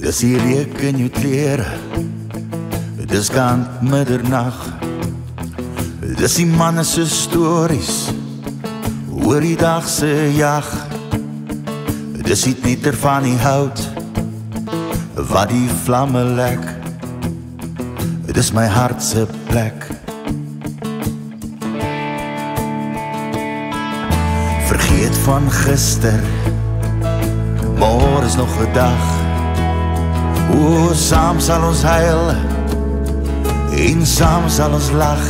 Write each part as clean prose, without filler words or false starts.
Dis die reuk in jou kleren, dis kant middernag. Dis die manne se stories oor die dag se jag. Dis die knetter van die hout wat die vlamme lek. Dis my hart se plek. Vergeet van gister, môre is nog 'n dag. O, saam sal ons huil en saam sal ons lag.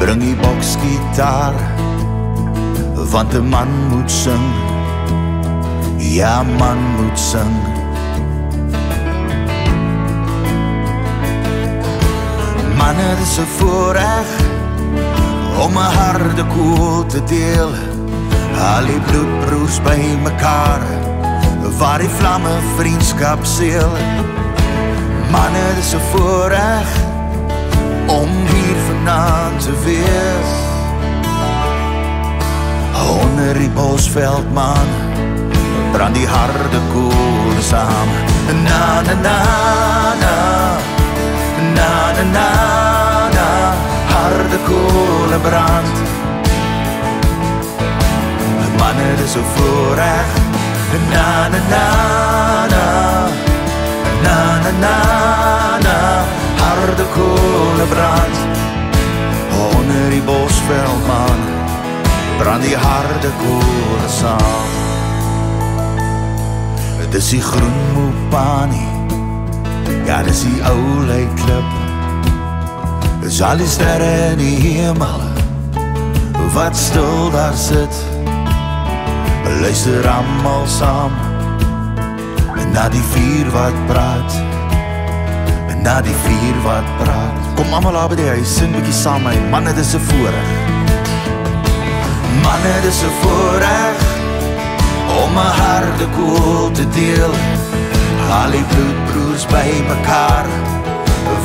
Bring die boksgitaar, want 'n man moet sing. Ja, 'n man moet sing. Manne, dis 'n voorreg om 'n Hardekole te deel. Al die bloedbroers by mekaar, waar die vlamme vriendskap seël. Manne, dis 'n voorreg om hier vanaand te wees. Onder die bosveld, man, brand die Hardekole saam. Na na na na, na na na na, Hardekole brand. Manne, dis 'n voorreg. Na na na na, na na na. Hardekole brand, onder die bosveld, man, brand die Hardekole saam. Dis die groen mopani, ja, dis die ou leiklip. Dis al die sterre in die hemel wat stil daar sit. Luister almal saam na die vuur wat praat. Na die vuur wat praat. Kom almal daar by die huis, sing bietjie saam met my. Manne, dis 'n voorreg. Manne, dis 'n voorreg om 'n Hardekole te deel. Al die bloedbroers by mekaar,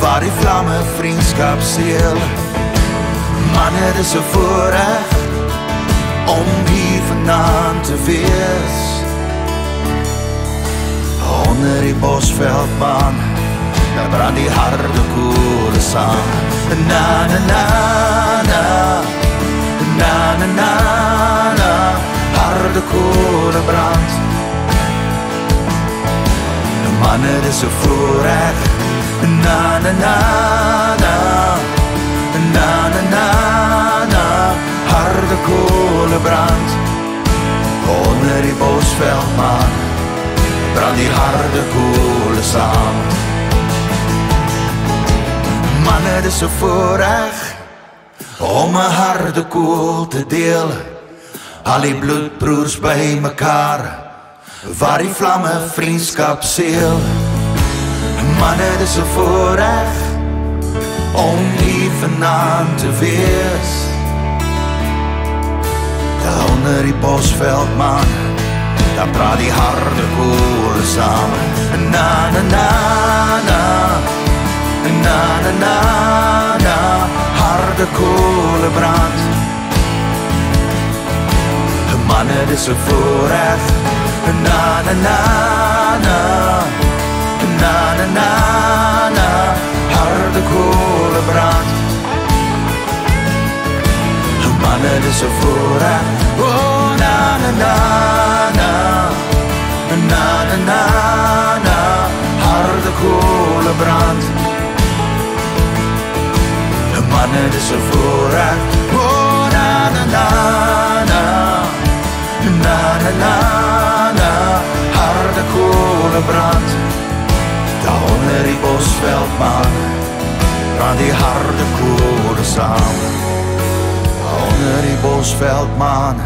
waar die vlamme vriendskap seël. Manne, dis 'n voorreg om hier vanaand te wees. Onder die bosveld, man, brand die Hardekole saam. Na na na na, na na na na, Hardekole brand. Manne, dis 'n voorreg. Na na na na, na na na na, Hardekole brand. Onder die bosveld, man, brand die Hardekole saam. Manne, dis 'n voorreg om 'n Hardekole te deel. Al die bloedbroers by mekaar, waar die vlamme vriendskap seël. Manne, dis 'n voorreg om hier vanaand te wees. Daar onder die bosveld, man, daar praat die Hardekole saam. Na na na na, na na na na, Hardekole brand. Manne, dis 'n voorreg. Na na na na, na na na na, Hardekole brand. Manne, dis 'n voorreg. Oh, na na na na, na na na na, Hardekole brand. Manne, dis 'n voorreg. Oh, na na na na, na na na na, Hardekole brand. Daar onder die bosveld, man, brand die Hardekole saam. Daar onder die bosveld, man,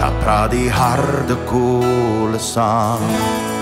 daar praat die Hardekole saam.